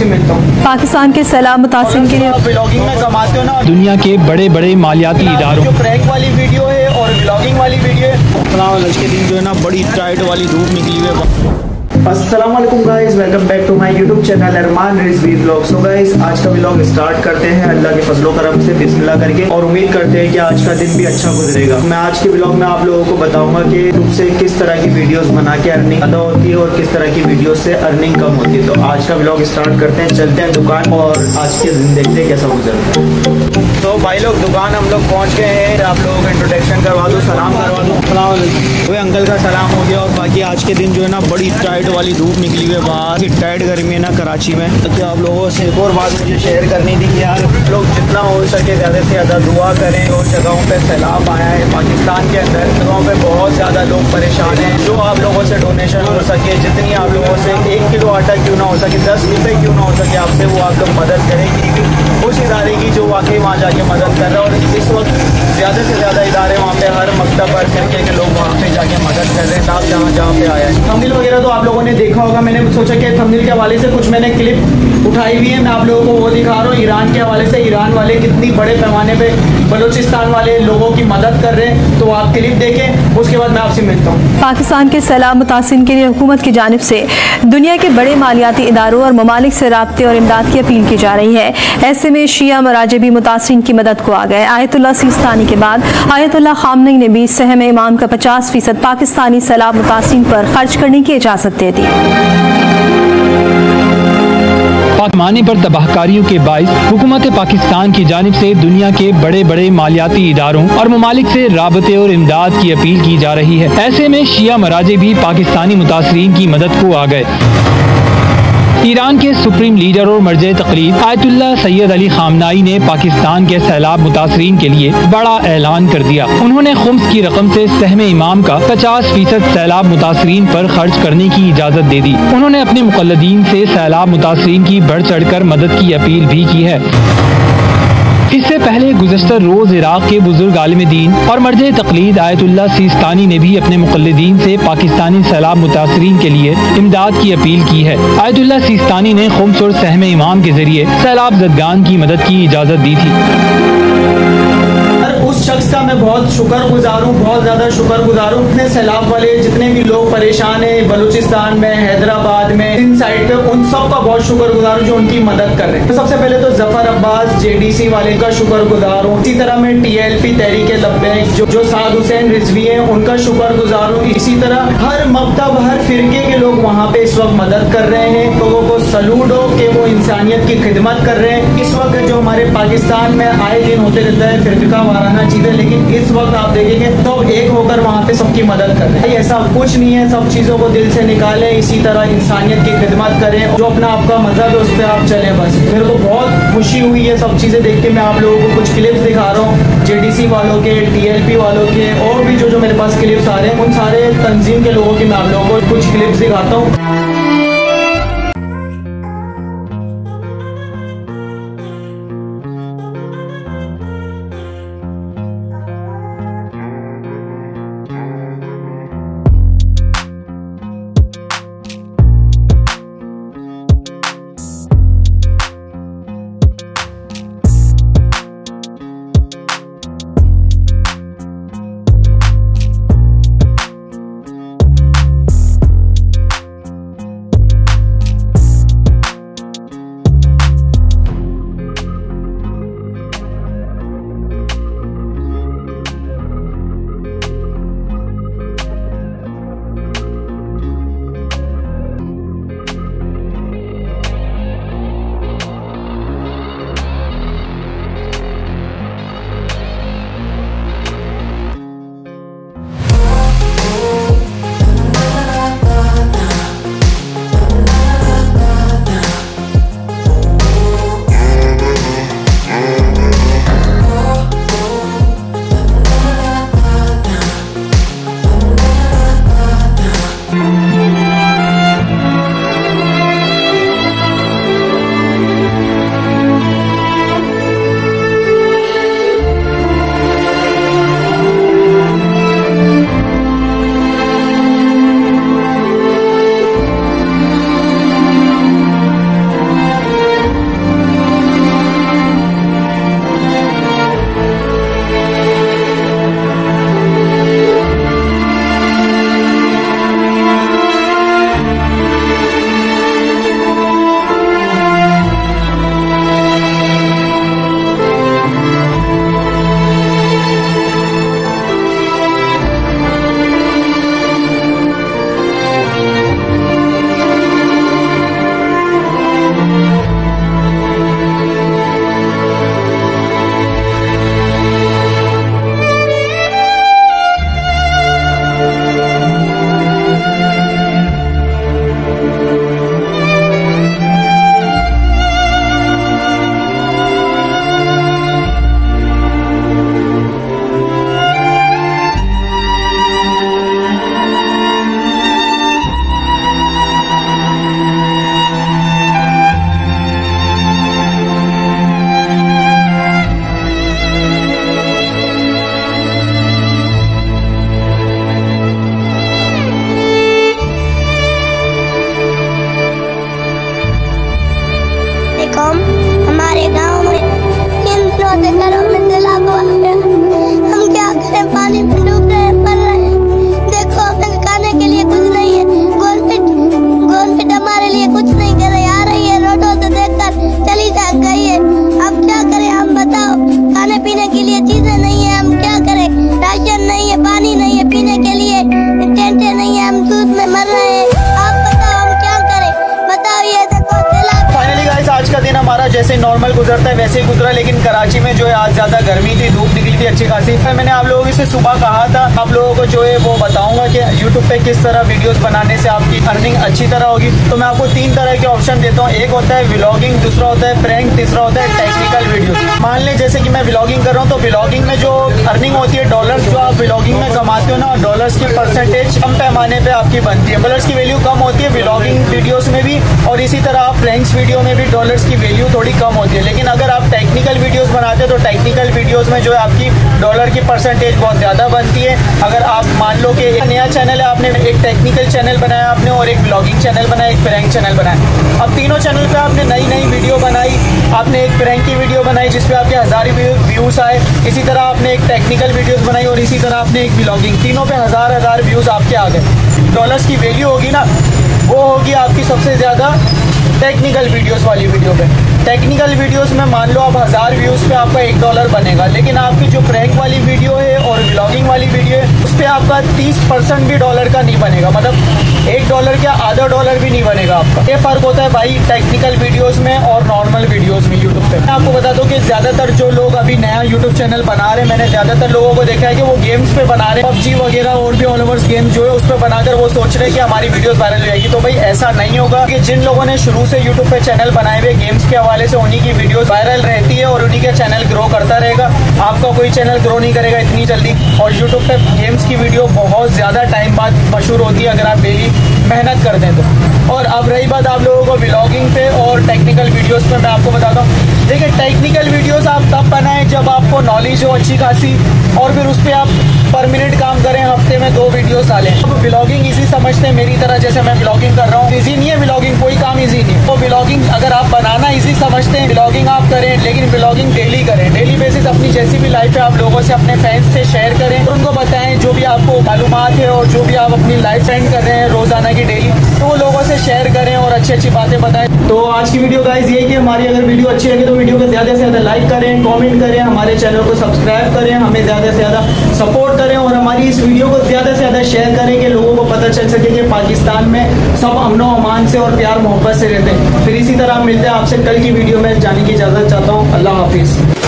आपसे मिलता हूँ। पाकिस्तान के सैलाब मुतासिर के लिए ब्लॉगिंग में कमाते हो ना, दुनिया के बड़े बड़े मालियाती इदारों जो प्रैंक वाली वीडियो है और ब्लॉगिंग वाली वीडियो है, के दिन जो है ना बड़ी टाइट वाली धूप निकली हुई है। अस्सलाम वालेकुम guys, welcome back to my YouTube channel Arman Rizvi vlogs. तो गाइस आज का व्लॉग स्टार्ट करते हैं अल्लाह के फजलो करम से बिस्मिल्लाह करके, और उम्मीद करते हैं कि आज का दिन भी अच्छा गुजरेगा। मैं आज के व्लॉग में आप लोगों को बताऊंगा कि यूट्यूब से किस तरह की वीडियोस बना के अर्निंग अदा होती है और किस तरह की वीडियो से अर्निंग कम होती है। तो आज का व्लॉग स्टार्ट करते हैं, चलते हैं दुकान और आज के दिन देखते हैं कैसा गुजरता है। तो भाई लोग दुकान हम लोग पहुँच गए हैं, आप लोगों का इंट्रोडक्शन करवा दो, सलाम करवा दो। वही अंकल का सलाम हो गया। और बाकी आज के दिन जो है ना बड़ी टाइट वाली धूप निकली हुई है, बाहर टाइट गर्मी है ना कराची में। तो आप लोगों से एक और बात मुझे शेयर करनी थी कि यार लोग जितना हो सके ज़्यादा से ज़्यादा दुआ करें। और जगहों पे सैलाब आया है पाकिस्तान के अंदर, जगहों पे बहुत ज़्यादा लोग परेशान हैं। जो आप लोगों से डोनेशन हो सके, जितनी आप लोगों से 1 किलो आटा क्यों ना हो सके, 10 रुपये क्यों ना हो सके आपसे, वो आप लोग मदद करेंगे उस इदारे की जो वाकई वहाँ जाके मदद कर रहा है। और इस वक्त ज़्यादा से ज़्यादा इदारे वहाँ पर हर मकतब पर करके के लोग वहाँ पर जाके मदद कर रहे हैं। आप जहाँ जहाँ पर आया है थंबनेल वगैरह तो आप लोगों ने देखा होगा। मैंने सोचा कि थंबनेल के हवाले से कुछ मैंने क्लिप उठाई हुई है, मैं आप लोगों को वो दिखा रहा हूँ। ईरान के हवाले से, ईरान वाले कितनी बड़े पैमाने पे बलोचिस्तान वाले लोगों की मदद कर रहे हैं, तो आप क्लिप देखें, उसके बाद मैं आपसे मिलता हूँ। पाकिस्तान के सैलाब मुतासिन के लिए हुकूमत की जानिब से दुनिया के बड़े मालियाती इदारों और ममालिक से राब्ते और इमदाद की अपील की जा रही है। ऐसे में शिया मराजे भी मुतासिन की मदद को आ गए। आयतुल्ला सिस्तानी के बाद आयतुल्ला खामनेई ने भी सहम इमाम का 50% पाकिस्तानी सैलाब मुतासिन पर खर्च करने की इजाज़त दे दी। पैमाने पर तबाहकारियों के बाइस हुकूमत पाकिस्तान की जानिब से दुनिया के बड़े बड़े मालियाती इदारों और ममालिक से राबते और इमदाद की अपील की जा रही है। ऐसे में शिया मराजे भी पाकिस्तानी मुतासरीन की मदद को आ गए। ईरान के सुप्रीम लीडर और मर्जे तकलीफ आयतुल्ला सैयद अली खामनाई ने पाकिस्तान के सैलाब मुतासरीन के लिए बड़ा ऐलान कर दिया। उन्होंने खुम्स की रकम से सहम इमाम का 50% सैलाब मुतासरीन पर खर्च करने की इजाज़त दे दी। उन्होंने अपने मुक़ल्लिदीन से सैलाब मुतासरीन की बढ़ चढ़कर मदद की अपील भी की है। इससे पहले गुज़श्ता रोज़ इराक़ के बुजुर्ग आलिम दीन और मर्जे तकलीद आयतुल्ला सिस्तानी ने भी अपने मुक़ल्लिदीन से पाकिस्तानी सैलाब मुतासरीन के लिए इमदाद की अपील की है। आयतुल्ला सिस्तानी ने खुम्स और सहम इमाम के जरिए सैलाब ज़दगान की मदद की इजाज़त दी थी। उस शख्स का मैं बहुत शुक्रगुजार हूँ, बहुत ज़्यादा शुक्रगुजार हूँ। इतने सैलाब वाले जितने भी लोग परेशान हैं बलूचिस्तान में, हैदराबाद में, इन साइड पे, उन सब का बहुत शुक्रगुजार हूँ जो उनकी मदद कर रहे हैं। तो सबसे पहले तो जफर अब्बास जेडीसी वाले का शुक्रगुजार हूँ। इसी तरह मैं TLP तहरीक-ए-लब्बैक जो साद हुसैन रिजवी है उनका शुक्रगुजार हूँ। इसी तरह हर मकतब, हर फिरके के लोग वहाँ पे इस वक्त मदद कर रहे हैं। लोगों को सलूट हो कि वो इंसानियत की खिदमत कर रहे हैं। इस वक्त जो हमारे पाकिस्तान में आए दिन होते रहता है फिरका वाराना चीजें, लेकिन इस वक्त आप देखेंगे तो एक होकर वहाँ पे सबकी मदद कर रहे हैं। ऐसा कुछ नहीं है, सब चीज़ों को दिल से निकालें, इसी तरह इंसानियत की खिदमत करें और जो अपना आपका मजहब है उस पर आप चलें। बस मेरे को बहुत खुशी हुई है सब चीज़ें देख के। मैं आप लोगों को कुछ क्लिप्स दिखा रहा हूँ JDC वालों के, TLP वालों के, और भी जो जो मेरे पास क्लिप्स आ रहे हैं उन सारे तंजीम के लोगों के मैं आप लोगों को कुछ क्लिप्स दिखाता हूँ। कौम हमारे गांव में किन घरों में जला हुआ है। हम क्या करें, पानी में डूब रहे, पल रहे। देखो अपने खाने के लिए कुछ नहीं है, गवर्नमेंट हमारे लिए कुछ नहीं कर रही, आ रही है रोडों से देखकर चली जा गई है। अब क्या करें हम, बताओ। खाने पीने के लिए चीजें नहीं है, हम क्या करें। राशन नहीं है, पानी नहीं है पीने के लिए, टेंटे नहीं है, हम दूध में मर रहे हैं। आज का दिन हमारा जैसे नॉर्मल गुजरता है वैसे ही गुजरा, लेकिन कराची में जो है आज ज्यादा गर्मी थी, धूप निकली थी अच्छी खासी। मैंने आप लोगों से सुबह कहा था आप लोगों को जो है वो बताऊंगा कि YouTube पे किस तरह वीडियोस बनाने से आपकी अर्निंग अच्छी तरह होगी। तो मैं आपको तीन तरह के ऑप्शन देता हूँ, एक होता है व्लॉगिंग, दूसरा होता है प्रैंक, तीसरा होता है टेक्निकल वीडियो। मान लें जैसे कि मैं व्लॉगिंग कर रहा हूँ, तो व्लॉगिंग में जो अर्निंग होती है डॉलर जो आप व्लॉगिंग में कमाते हो ना, डॉलर्स की परसेंटेज कम पैमाने पर आपकी बनती है, डॉलर्स की वैल्यू कम होती है व्लॉगिंग वीडियोज में भी, और इसी तरह आप प्रैंक्स वीडियो में भी डॉलर्स की वैल्यू थोड़ी कम होती है। लेकिन अगर आप टेक्निकल वीडियोस बनाते हो तो टेक्निकल वीडियोस में जो है आपकी डॉलर की परसेंटेज बहुत ज़्यादा बनती है। अगर आप मान लो कि एक नया चैनल है, आपने एक टेक्निकल चैनल बनाया आपने, और एक व्लॉगिंग चैनल बनाया, एक प्रैंक चैनल बनाया। अब तीनों चैनल पर आपने नई नई वीडियो बनाई, आपने एक प्रैंक की वीडियो बनाई जिसपे आपके 1000 व्यूज़ आए, इसी तरह आपने एक टेक्निकल वीडियोज़ बनाई, और इसी तरह आपने एक व्लॉगिंग, तीनों पर हज़ार व्यूज़ आपके आ गए। डॉलर्स की वैल्यू होगी ना, वो होगी आपकी सबसे ज़्यादा टेक्निकल वीडियोस वाली वीडियो पे। टेक्निकल वीडियोस में मान लो आप 1000 व्यूज़ पे आपका $1 बनेगा, लेकिन आपकी जो प्रैंक वाली वीडियो है और व्लॉगिंग वाली वीडियो है उस पर आपका 30% भी डॉलर का नहीं बनेगा, मतलब $1 क्या आधा डॉलर भी नहीं बनेगा आपका। ये फ़र्क होता है भाई टेक्निकल वीडियोस में और नॉर्मल वीडियोस में यूट्यूब पर। मैं आपको बता दूँ कि ज़्यादातर जो लोग अभी नया यूट्यूब चैनल बना रहे, मैंने ज़्यादातर लोगों को देखा है कि वो गेम्स पर बना रहे, PUBG वगैरह और भी ऑलओवर्स गेम जो है उस पर बनाकर वो सोच रहे हैं कि हमारी वीडियोज़ वायरल हो जाएगी। तो भाई ऐसा नहीं होगा कि जिन लोगों ने शुरू से यूट्यूब पर चैनल बनाए हुए गेम्स के हवाले से उन्हीं की वीडियोस वायरल रहती है और उन्हीं का चैनल ग्रो करता रहेगा, आपका कोई चैनल ग्रो नहीं करेगा इतनी जल्दी। और यूट्यूब पे गेम्स की वीडियो बहुत ज़्यादा टाइम बाद मशहूर होती है अगर आप डेली मेहनत कर दें तो। और अब रही बात आप लोगों को व्लॉगिंग पे और टेक्निकल वीडियोस पे, मैं आपको बताता हूँ। देखिए टेक्निकल वीडियोस आप तब बनाएं जब आपको नॉलेज हो अच्छी खासी, और फिर उस पर आप परमानेंट काम करें, हफ्ते में 2 वीडियोस डालें। अब व्लॉगिंग इजी समझते हैं, मेरी तरह जैसे मैं व्लॉगिंग कर रहा हूँ। इजी नहीं है व्लॉगिंग, कोई काम इजी नहीं है। तो व्लॉगिंग अगर आप बनाना इजी समझते हैं, व्लॉगिंग आप करें, लेकिन व्लॉगिंग डेली करें, डेली बेसिस अपनी जैसी भी लाइफ है आप लोगों से, अपने फैंस से शेयर करें, उनको बताएं जो भी आपको मालूमात है और जो भी आप अपनी लाइफ स्पेंड कर रहे हैं रोज़ाना की डेली, तो वो लोगों से शेयर करें और अच्छी अच्छी बातें बताएं। तो आज की वीडियो गाइस ये कि हमारी अगर वीडियो अच्छी लगी तो वीडियो को ज़्यादा से ज़्यादा लाइक करें, कमेंट करें, हमारे चैनल को सब्सक्राइब करें, हमें ज़्यादा से ज़्यादा सपोर्ट करें, और हमारी इस वीडियो को ज़्यादा से ज़्यादा शेयर करें कि लोगों को पता चल सके कि पाकिस्तान में सब अमनो अमान से और प्यार मोहब्बत से रहते हैं। फिर इसी तरह मिलते हैं आपसे कल की वीडियो में, जाने की इजाज़त चाहता हूँ। अल्लाह हाफिज़।